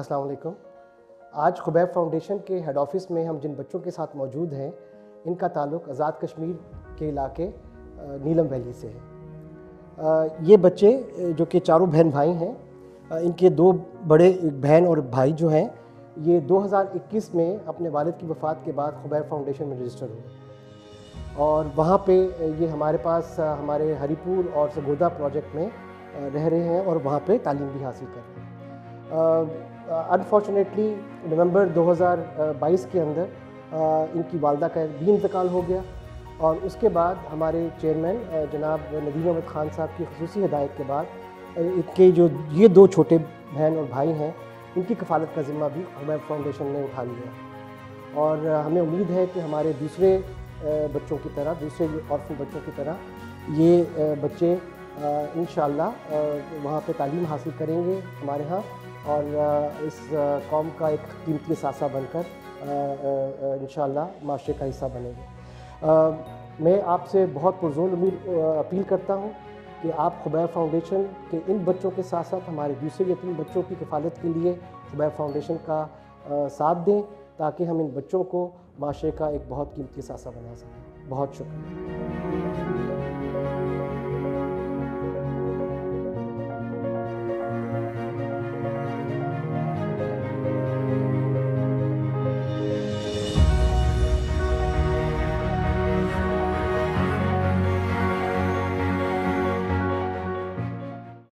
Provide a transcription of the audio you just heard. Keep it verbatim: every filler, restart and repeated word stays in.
अस्सलाम वालेकुम। आज खुबैब फाउंडेशन के हेड ऑफिस में हम जिन बच्चों के साथ मौजूद हैं, इनका ताल्लुक आज़ाद कश्मीर के इलाके नीलम वैली से है। ये बच्चे जो कि चारों बहन भाई हैं, इनके दो बड़े बहन और भाई जो हैं, ये दो हज़ार इक्कीस में अपने वालिद की वफ़ात के बाद खुबैब फाउंडेशन में रजिस्टर हुए और वहाँ पे ये हमारे पास हमारे हरीपुर और सगोदा प्रोजेक्ट में रह रहे हैं और वहाँ पे तालीम भी हासिल कर रहे हैं। अनफॉर्चुनेटली नवंबर दो हज़ार बाईस के अंदर uh, इनकी वालदा का भी इंतकाल हो गया और उसके बाद हमारे चेयरमैन जनाब नदीम अहमद खान साहब की खसूसी हिदायत के बाद इनके जो ये दो छोटे बहन और भाई हैं, इनकी कफालत का ज़िम्मा भी खुबैब फाउंडेशन ने उठा लिया और हमें उम्मीद है कि हमारे दूसरे बच्चों की तरह, दूसरे ऑर्फन बच्चों की तरह ये बच्चे इंशाअल्लाह वहाँ पे तालीम हासिल करेंगे हमारे यहाँ और इस कौम का एक कीमती सासा बनकर इंशाअल्लाह माशरे का हिस्सा बनेंगे। मैं आपसे बहुत पुरजोर उम्मीद अपील करता हूँ कि आप खुबैब फाउंडेशन के इन बच्चों के साथ साथ हमारे दूसरे यतीम बच्चों की किफ़ालत के लिए खुबैब फाउंडेशन का आ, साथ दें ताकि हम इन बच्चों को माशरे का एक बहुत कीमती सासा बना सकें। बहुत शुक्रिया।